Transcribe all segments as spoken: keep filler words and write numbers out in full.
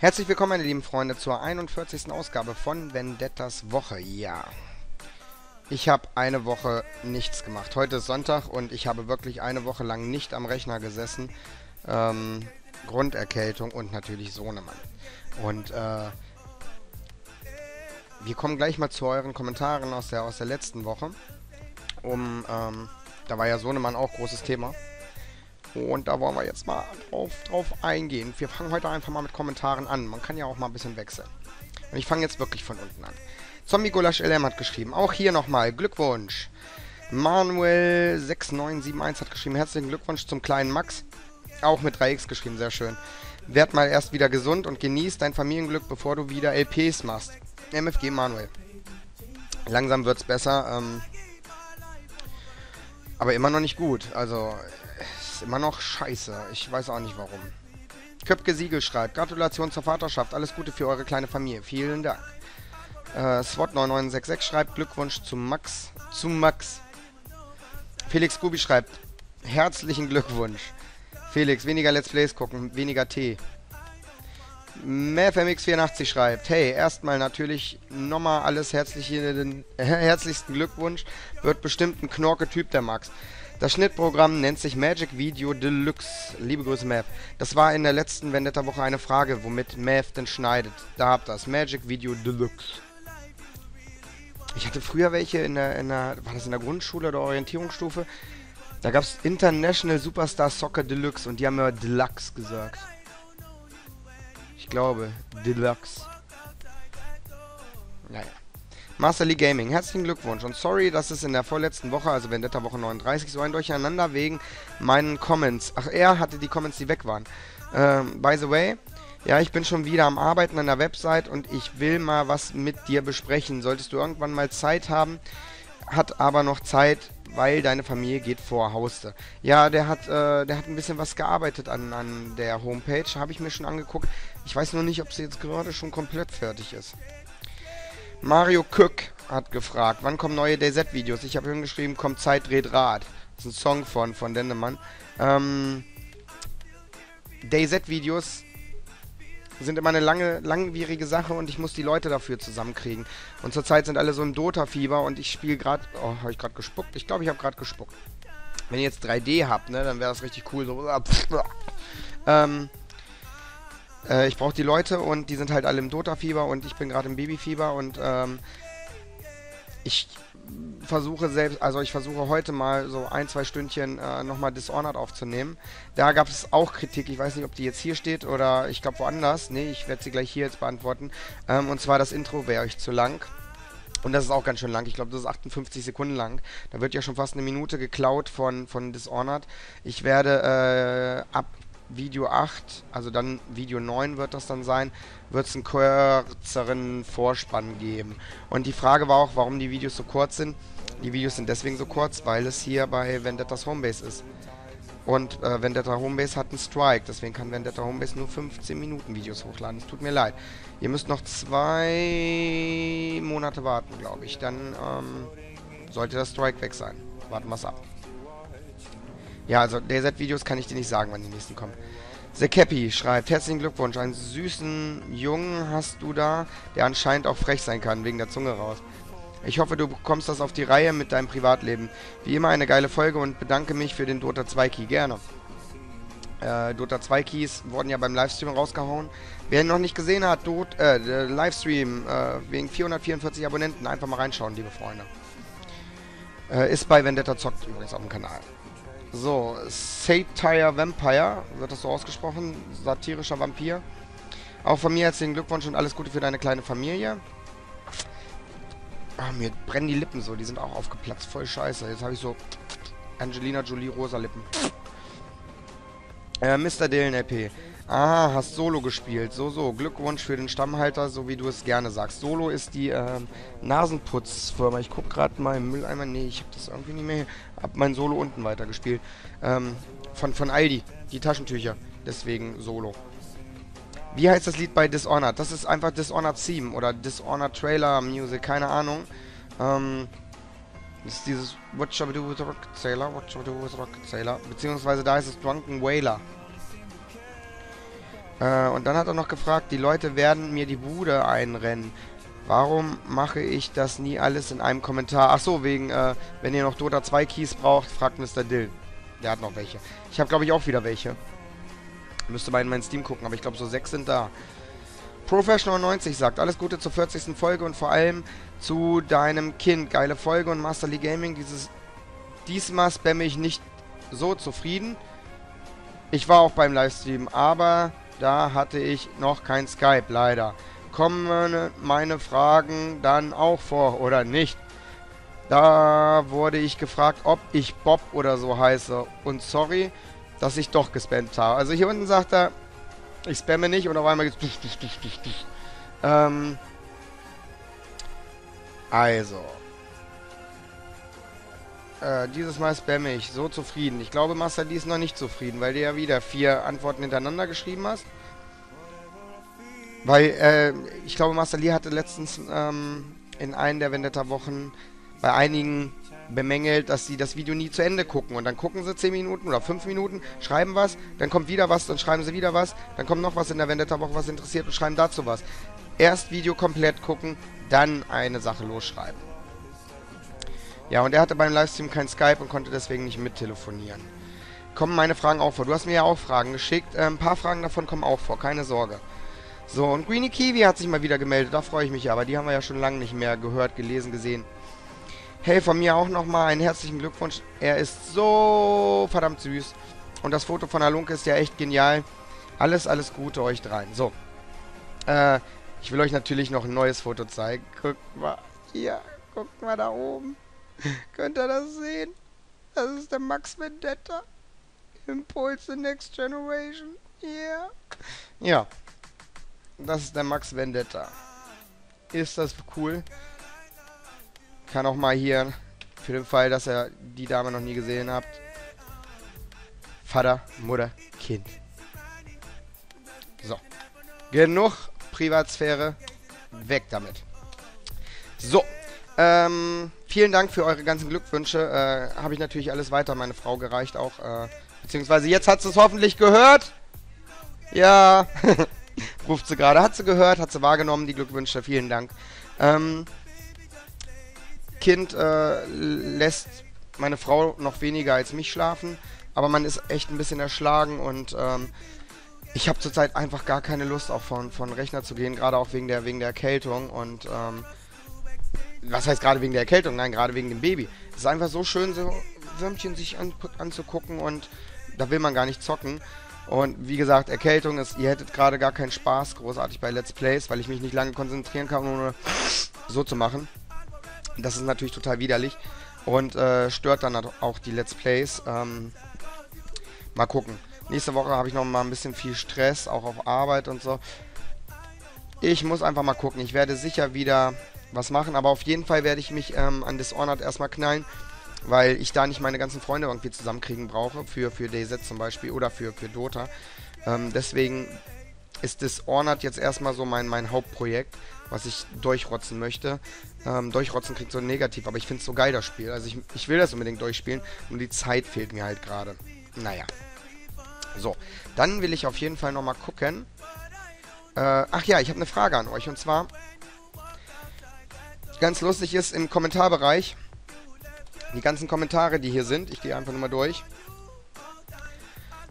Herzlich willkommen, meine lieben Freunde, zur einundvierzigsten Ausgabe von Vendettas Woche. Ja, ich habe eine Woche nichts gemacht. Heute ist Sonntag und ich habe wirklich eine Woche lang nicht am Rechner gesessen. Ähm, Grunderkältung und natürlich Sohnemann. Und äh, wir kommen gleich mal zu euren Kommentaren aus der, aus der letzten Woche. Um, ähm, da war ja Sohnemann auch großes Thema. Und da wollen wir jetzt mal drauf, drauf eingehen. Wir fangen heute einfach mal mit Kommentaren an. Man kann ja auch mal ein bisschen wechseln. Und ich fange jetzt wirklich von unten an. Zombie Gulasch L M hat geschrieben. Auch hier nochmal Glückwunsch. Manuel sechs neun sieben eins hat geschrieben. Herzlichen Glückwunsch zum kleinen Max. Auch mit drei X geschrieben. Sehr schön. Werd mal erst wieder gesund und genieß dein Familienglück, bevor du wieder L Ps machst. M F G Manuel. Langsam wird's besser. Ähm, aber immer noch nicht gut. Also... immer noch scheiße. Ich weiß auch nicht warum. Köpke Siegel schreibt, Gratulation zur Vaterschaft, alles Gute für eure kleine Familie. Vielen Dank. Äh, SWAT neun neun sechs sechs schreibt, Glückwunsch zu Max. Zu Max. Felix Gubi schreibt, herzlichen Glückwunsch. Felix, weniger Let's Plays gucken, weniger Tee. MathMX vierundachtzig schreibt, hey, erstmal natürlich nochmal alles herzlichen, äh, herzlichsten Glückwunsch. Wird bestimmt ein Knorke-Typ, der Max. Das Schnittprogramm nennt sich MAGIX Video Deluxe. Liebe Grüße, Mav. Das war in der letzten Vendetta-Woche eine Frage, womit Mav denn schneidet. Da habt ihr das. MAGIX Video Deluxe. Ich hatte früher welche in der, in der... War das in der Grundschule oder Orientierungsstufe? Da gab es International Superstar Soccer Deluxe und die haben ja Deluxe gesagt. Ich glaube, Deluxe. Naja. Master Lee Gaming, herzlichen Glückwunsch und sorry, dass es in der vorletzten Woche, also Vendetta Woche neununddreißig, so ein Durcheinander wegen meinen Comments. Ach, er hatte die Comments, die weg waren. Ähm, by the way, ja, ich bin schon wieder am Arbeiten an der Website und ich will mal was mit dir besprechen. Solltest du irgendwann mal Zeit haben, hat aber noch Zeit, weil deine Familie geht vor, Hauste. Ja, der hat, äh, der hat ein bisschen was gearbeitet an, an der Homepage, habe ich mir schon angeguckt. Ich weiß nur nicht, ob sie jetzt gerade schon komplett fertig ist. Mario Kück hat gefragt, wann kommen neue DayZ-Videos? Ich habe hingeschrieben, kommt Zeit, dreht Rad. Das ist ein Song von, von Dendemann. Ähm, DayZ-Videos sind immer eine lange, langwierige Sache und ich muss die Leute dafür zusammenkriegen. Und zurzeit sind alle so im Dota-Fieber und ich spiele gerade... Oh, habe ich gerade gespuckt? Ich glaube, ich habe gerade gespuckt. Wenn ihr jetzt drei D habt, ne, dann wäre das richtig cool. So, ähm... ich brauche die Leute und die sind halt alle im Dota-Fieber und ich bin gerade im Babyfieber und ähm, ich versuche selbst, also ich versuche heute mal so ein, zwei Stündchen äh, nochmal Dishonored aufzunehmen. Da gab es auch Kritik, ich weiß nicht, ob die jetzt hier steht oder ich glaube woanders. Ne, ich werde sie gleich hier jetzt beantworten. Ähm, und zwar das Intro wäre euch zu lang. Und das ist auch ganz schön lang. Ich glaube, das ist achtundfünfzig Sekunden lang. Da wird ja schon fast eine Minute geklaut von, von Dishonored. Ich werde äh, ab... Video acht, also dann Video neun wird das dann sein, wird es einen kürzeren Vorspann geben. Und die Frage war auch, warum die Videos so kurz sind. Die Videos sind deswegen so kurz, weil es hier bei Vendettas Homebase ist. Und äh, Vendetta Homebase hat einen Strike, deswegen kann Vendetta Homebase nur fünfzehn Minuten Videos hochladen. Es tut mir leid. Ihr müsst noch zwei Monate warten, glaube ich. Dann ähm, sollte das Strike weg sein. Warten wir es ab. Ja, also DayZ-Videos kann ich dir nicht sagen, wann die nächsten kommen. The Cappy schreibt, herzlichen Glückwunsch, einen süßen Jungen hast du da, der anscheinend auch frech sein kann, wegen der Zunge raus. Ich hoffe, du bekommst das auf die Reihe mit deinem Privatleben. Wie immer eine geile Folge und bedanke mich für den Dota zwei Key, gerne. Äh, Dota zwei Keys wurden ja beim Livestream rausgehauen. Wer ihn noch nicht gesehen hat, Dot, äh, Livestream, äh, wegen vierhundertvierundvierzig Abonnenten, einfach mal reinschauen, liebe Freunde. Äh, ist bei Vendetta Zockt übrigens auf dem Kanal. So, Satire Vampire, wird das so ausgesprochen, satirischer Vampir. Auch von mir herzlichen Glückwunsch und alles Gute für deine kleine Familie. Ach, mir brennen die Lippen so, die sind auch aufgeplatzt, voll scheiße. Jetzt habe ich so Angelina Jolie rosa Lippen. Äh, Mister Dylan L P. Ah, hast Solo gespielt. So, so, Glückwunsch für den Stammhalter, so wie du es gerne sagst. Solo ist die äh, Nasenputzfirma. Ich gucke gerade mal im Mülleimer. Nee, ich habe das irgendwie nicht mehr. Hab mein Solo unten weitergespielt. Ähm, von, von Aldi, die Taschentücher. Deswegen Solo. Wie heißt das Lied bei Dishonored? Das ist einfach Dishonored Theme oder Dishonored Trailer Music, keine Ahnung. Ähm... ist dieses What Shall We Do With Rocket Sailor, What Shall We Do With Rocket Sailor, beziehungsweise da ist es Drunken Whaler. Äh, und dann hat er noch gefragt, die Leute werden mir die Bude einrennen. Warum mache ich das nie alles in einem Kommentar? Ach so, wegen, äh, wenn ihr noch Dota zwei Keys braucht, fragt Mister Dill. Der hat noch welche. Ich habe, glaube ich, auch wieder welche. Müsste mal in meinen Steam gucken, aber ich glaube, so sechs sind da. Professional neunzig sagt, alles Gute zur vierzigsten Folge und vor allem zu deinem Kind. Geile Folge und Master Lee Gaming. Dieses, diesmal spamme ich nicht so zufrieden. Ich war auch beim Livestream, aber da hatte ich noch kein Skype, leider. Kommen meine Fragen dann auch vor oder nicht? Da wurde ich gefragt, ob ich Bob oder so heiße. Und sorry, dass ich doch gespammt habe. Also hier unten sagt er, ich spamme nicht und auf einmal geht's. Dich, dich, dich, dich, dich. Ähm. Also. Äh, dieses Mal spamme ich. So zufrieden. Ich glaube, Master Lee ist noch nicht zufrieden, weil du ja wieder vier Antworten hintereinander geschrieben hast. Weil, äh, ich glaube, Master Lee hatte letztens ähm, in einem der Vendetta-Wochen bei einigen bemängelt, dass sie das Video nie zu Ende gucken. Und dann gucken sie zehn Minuten oder fünf Minuten, schreiben was, dann kommt wieder was, dann schreiben sie wieder was, dann kommt noch was in der Vendetta-Woche, was interessiert und schreiben dazu was. Erst Video komplett gucken, dann eine Sache losschreiben. Ja, und er hatte beim Livestream kein Skype und konnte deswegen nicht mittelefonieren. Kommen meine Fragen auch vor? Du hast mir ja auch Fragen geschickt. Äh, ein paar Fragen davon kommen auch vor, keine Sorge. So, und Greenie Kiwi hat sich mal wieder gemeldet, da freue ich mich aber. Die haben wir ja schon lange nicht mehr gehört, gelesen, gesehen. Hey, von mir auch nochmal einen herzlichen Glückwunsch. Er ist so verdammt süß. Und das Foto von Alunke ist ja echt genial. Alles, alles Gute euch dreien. So, äh, ich will euch natürlich noch ein neues Foto zeigen. Guckt mal, hier, guckt mal da oben. Könnt ihr das sehen? Das ist der Max Vendetta. Impulse Next Generation. Yeah. Ja. Das ist der Max Vendetta. Ist das cool? Kann auch mal hier, für den Fall, dass ihr die Dame noch nie gesehen habt. Vater, Mutter, Kind. So. Genug Privatsphäre. Weg damit. So. Ähm, vielen Dank für eure ganzen Glückwünsche. Äh, habe ich natürlich alles weiter meine Frau gereicht auch. Äh, beziehungsweise jetzt hat sie es hoffentlich gehört. Ja. Ruft sie gerade. Hat sie gehört, hat sie wahrgenommen, die Glückwünsche. Vielen Dank. Ähm, Kind äh, lässt meine Frau noch weniger als mich schlafen. Aber man ist echt ein bisschen erschlagen. Und ähm, ich habe zurzeit einfach gar keine Lust, auch von, von Rechner zu gehen. Gerade auch wegen der, wegen der Erkältung. Und ähm, was heißt gerade wegen der Erkältung? Nein, gerade wegen dem Baby. Es ist einfach so schön, so Würmchen sich an, anzugucken. Und da will man gar nicht zocken. Und wie gesagt, Erkältung ist, ihr hättet gerade gar keinen Spaß großartig bei Let's Plays, weil ich mich nicht lange konzentrieren kann, ohne so zu machen. Das ist natürlich total widerlich und äh, stört dann auch die Let's Plays. Ähm, mal gucken. Nächste Woche habe ich noch mal ein bisschen viel Stress, auch auf Arbeit und so. Ich muss einfach mal gucken. Ich werde sicher wieder was machen, aber auf jeden Fall werde ich mich ähm, an Dishonored erstmal knallen. Weil ich da nicht meine ganzen Freunde irgendwie zusammenkriegen brauche, für, für DayZ zum Beispiel oder für, für Dota. Ähm, deswegen ist Dishonored jetzt erstmal so mein, mein Hauptprojekt, was ich durchrotzen möchte. Ähm, durchrotzen klingt so negativ, aber ich finde es so geil, das Spiel. Also ich, ich will das unbedingt durchspielen, nur die Zeit fehlt mir halt gerade. Naja. So, dann will ich auf jeden Fall nochmal gucken. Äh, ach ja, ich habe eine Frage an euch und zwar, ganz lustig ist im Kommentarbereich, die ganzen Kommentare, die hier sind, ich gehe einfach nur mal durch.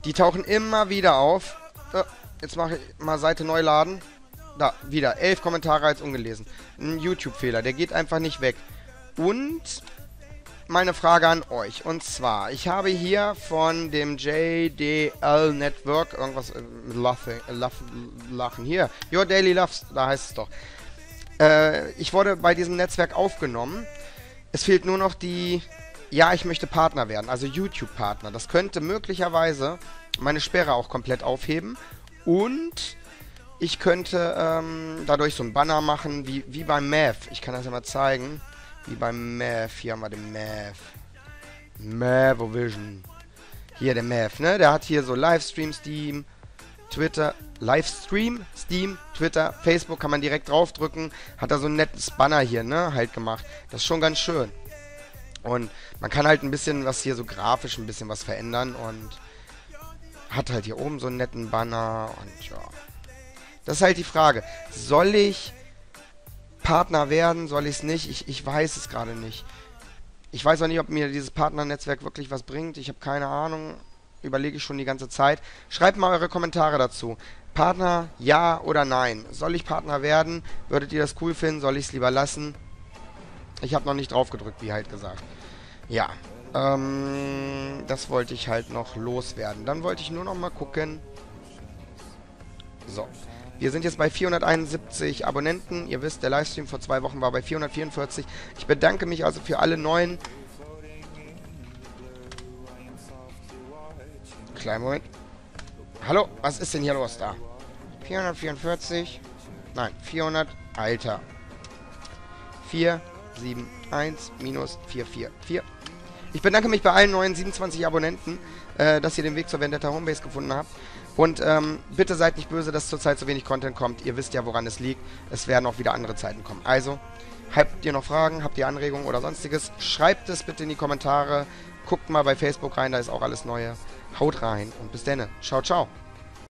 Die tauchen immer wieder auf. Äh, jetzt mache ich mal Seite neu laden. Da, wieder. Elf Kommentare als ungelesen. Ein YouTube-Fehler, der geht einfach nicht weg. Und meine Frage an euch. Und zwar, ich habe hier von dem J D L Network irgendwas äh, laughing, äh, lachen. Hier, Your Daily Loves, da heißt es doch. Äh, ich wurde bei diesem Netzwerk aufgenommen. Es fehlt nur noch die, ja, ich möchte Partner werden, also YouTube-Partner. Das könnte möglicherweise meine Sperre auch komplett aufheben. Und ich könnte ähm, dadurch so ein Banner machen, wie, wie beim Mav. Ich kann das ja mal zeigen. Wie beim Mav. Hier haben wir den Mav. Mavovision. Hier der Mav, ne? Der hat hier so Livestream, Steam, Twitter. Livestream, Steam, Twitter, Facebook kann man direkt draufdrücken. Hat da so ein nettes Banner hier, ne, halt gemacht. Das ist schon ganz schön. Und man kann halt ein bisschen was hier so grafisch ein bisschen was verändern und Hat halt hier oben so einen netten Banner und ja. Das ist halt die Frage. Soll ich Partner werden? Soll ich es nicht? Ich, ich weiß es gerade nicht. Ich weiß auch nicht, ob mir dieses Partnernetzwerk wirklich was bringt. Ich habe keine Ahnung. Überlege ich schon die ganze Zeit. Schreibt mal eure Kommentare dazu. Partner, ja oder nein? Soll ich Partner werden? Würdet ihr das cool finden? Soll ich es lieber lassen? Ich habe noch nicht drauf gedrückt, wie halt gesagt. Ja, ähm, das wollte ich halt noch loswerden. Dann wollte ich nur noch mal gucken. So, wir sind jetzt bei vierhunderteinundsiebzig Abonnenten. Ihr wisst, der Livestream vor zwei Wochen war bei vierhundertvierundvierzig. Ich bedanke mich also für alle neuen. Kleinen Moment. Hallo, was ist denn hier los da? vierhundertvierundvierzig. Nein, vierhundert. Alter. vier sieben eins minus vier vier vier. Ich bedanke mich bei allen neuen siebenundzwanzig Abonnenten, äh, dass ihr den Weg zur Vendetta Homebase gefunden habt. Und ähm, bitte seid nicht böse, dass zurzeit so wenig Content kommt. Ihr wisst ja, woran es liegt. Es werden auch wieder andere Zeiten kommen. Also, habt ihr noch Fragen? Habt ihr Anregungen oder sonstiges? Schreibt es bitte in die Kommentare. Guckt mal bei Facebook rein, da ist auch alles Neue. Haut rein und bis denne. Ciao, ciao.